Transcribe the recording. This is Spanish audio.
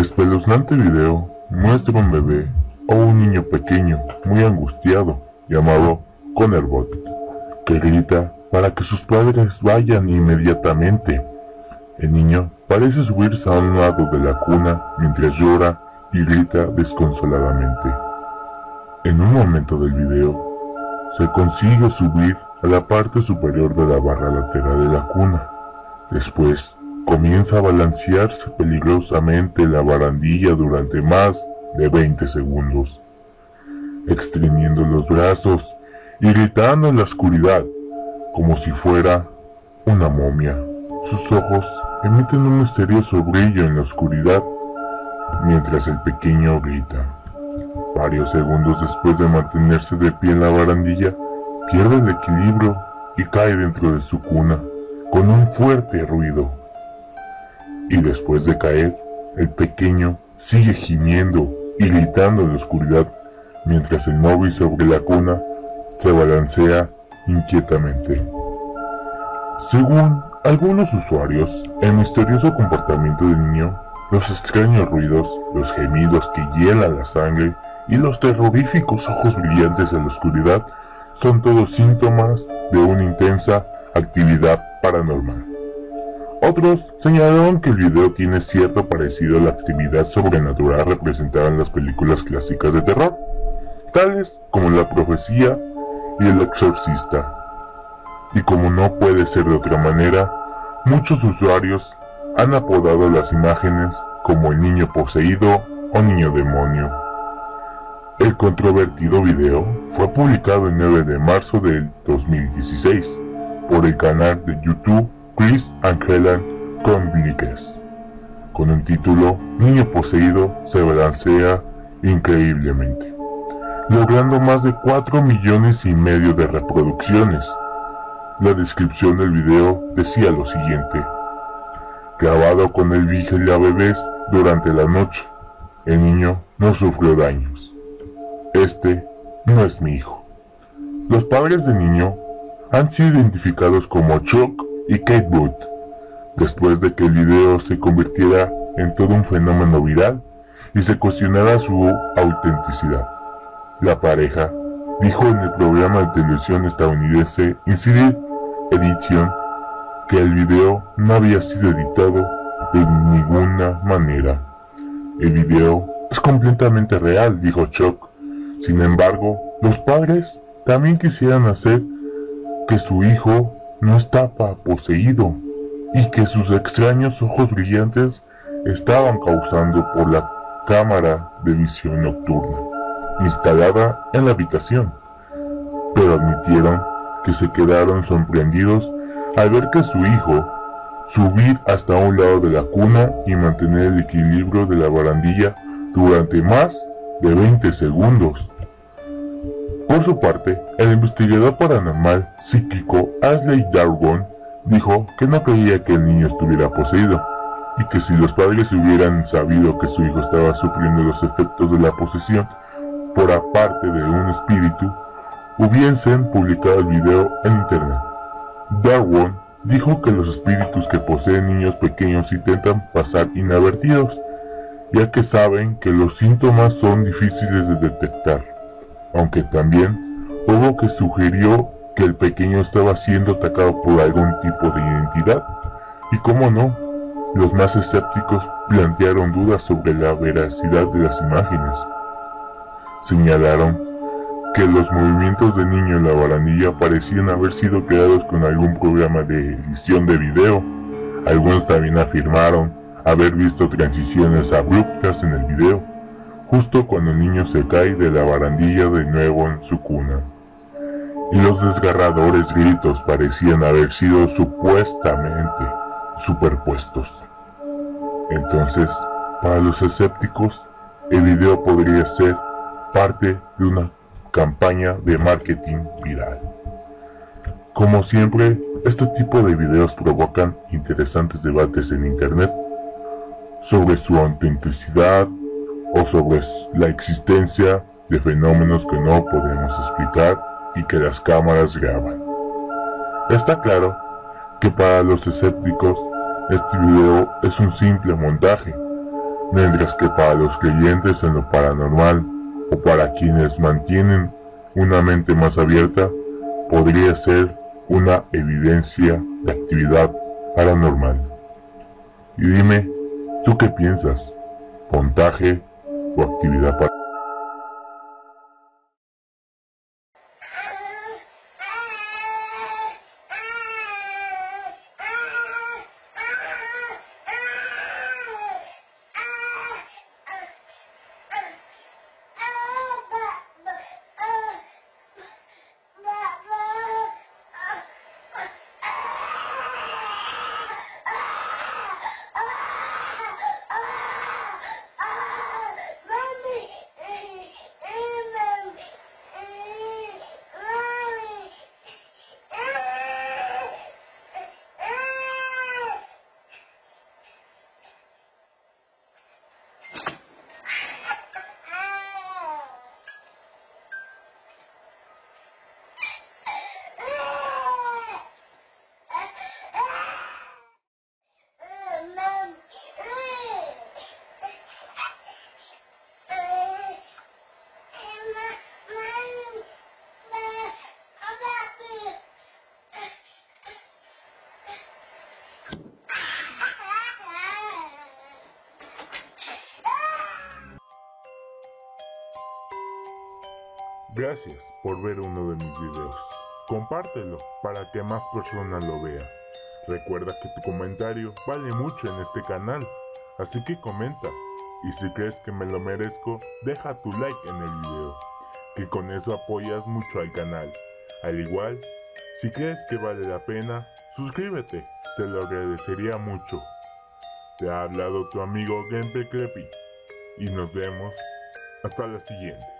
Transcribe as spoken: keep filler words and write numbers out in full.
espeluznante video muestra un bebé o un niño pequeño muy angustiado llamado Connerbot, que grita para que sus padres vayan inmediatamente. El niño parece subirse a un lado de la cuna mientras llora y grita desconsoladamente. En un momento del video, se consigue subir a la parte superior de la barra lateral de la cuna. Después, comienza a balancearse peligrosamente la barandilla durante más de veinte segundos, extendiendo los brazos y gritando en la oscuridad, como si fuera una momia. Sus ojos emiten un misterioso brillo en la oscuridad, mientras el pequeño grita. Varios segundos después de mantenerse de pie en la barandilla, pierde el equilibrio y cae dentro de su cuna, con un fuerte ruido. Y después de caer, el pequeño sigue gimiendo y gritando en la oscuridad, mientras el móvil sobre la cuna se balancea inquietamente. Según algunos usuarios, el misterioso comportamiento del niño, los extraños ruidos, los gemidos que hielan la sangre y los terroríficos ojos brillantes en la oscuridad son todos síntomas de una intensa actividad paranormal. Otros señalaron que el video tiene cierto parecido a la actividad sobrenatural representada en las películas clásicas de terror, tales como La Profecía y El Exorcista. Y como no puede ser de otra manera, muchos usuarios han apodado las imágenes como El Niño Poseído o Niño Demonio. El controvertido video fue publicado el nueve de marzo del dos mil dieciséis por el canal de YouTube Chris Angelan Kombliges, con el título Niño Poseído se balancea increíblemente, logrando más de cuatro millones y medio de reproducciones. La descripción del video decía lo siguiente: grabado con el vigila bebés durante la noche, el niño no sufrió daños. Este no es mi hijo. Los padres del niño han sido identificados como Chuck y Kate Boyd, después de que el video se convirtiera en todo un fenómeno viral y se cuestionara su autenticidad. La pareja dijo en el programa de televisión estadounidense Inside Edition que el video no había sido editado de ninguna manera. El video es completamente real, dijo Chuck. Sin embargo, los padres también quisieran hacer que su hijo no estaba poseído y que sus extraños ojos brillantes estaban causando por la cámara de visión nocturna instalada en la habitación, pero admitieron que se quedaron sorprendidos al ver que su hijo subir hasta un lado de la cuna y mantener el equilibrio de la barandilla durante más de veinte segundos. Por su parte, el investigador paranormal psíquico Ashley Darwin dijo que no creía que el niño estuviera poseído, y que si los padres hubieran sabido que su hijo estaba sufriendo los efectos de la posesión por aparte de un espíritu, hubiesen publicado el video en internet. Darwin dijo que los espíritus que poseen niños pequeños intentan pasar inadvertidos, ya que saben que los síntomas son difíciles de detectar, aunque también hubo que sugirió que el pequeño estaba siendo atacado por algún tipo de identidad, y cómo no, los más escépticos plantearon dudas sobre la veracidad de las imágenes. Señalaron que los movimientos del niño en la barandilla parecían haber sido creados con algún programa de edición de video. Algunos también afirmaron haber visto transiciones abruptas en el video, justo cuando el niño se cae de la barandilla de nuevo en su cuna. Y los desgarradores gritos parecían haber sido supuestamente superpuestos. Entonces, para los escépticos, el video podría ser parte de una campaña de marketing viral. Como siempre, este tipo de videos provocan interesantes debates en internet sobre su autenticidad o sobre la existencia de fenómenos que no podemos explicar y que las cámaras graban. Está claro que para los escépticos este video es un simple montaje, mientras que para los creyentes en lo paranormal o para quienes mantienen una mente más abierta, podría ser una evidencia de actividad paranormal. Y dime, ¿tú qué piensas? ¿Montaje o actividad paranormal? Gracias por ver uno de mis videos, compártelo para que más personas lo vean. Recuerda que tu comentario vale mucho en este canal, así que comenta, y si crees que me lo merezco, deja tu like en el video, que con eso apoyas mucho al canal. Al igual, si crees que vale la pena, suscríbete, te lo agradecería mucho. Te ha hablado tu amigo Gameplay Creepy, y nos vemos hasta la siguiente.